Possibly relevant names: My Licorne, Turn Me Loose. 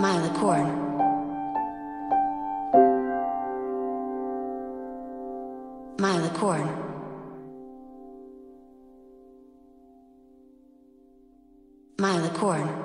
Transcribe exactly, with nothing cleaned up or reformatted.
My Licorne. My Licorne. My Licorne.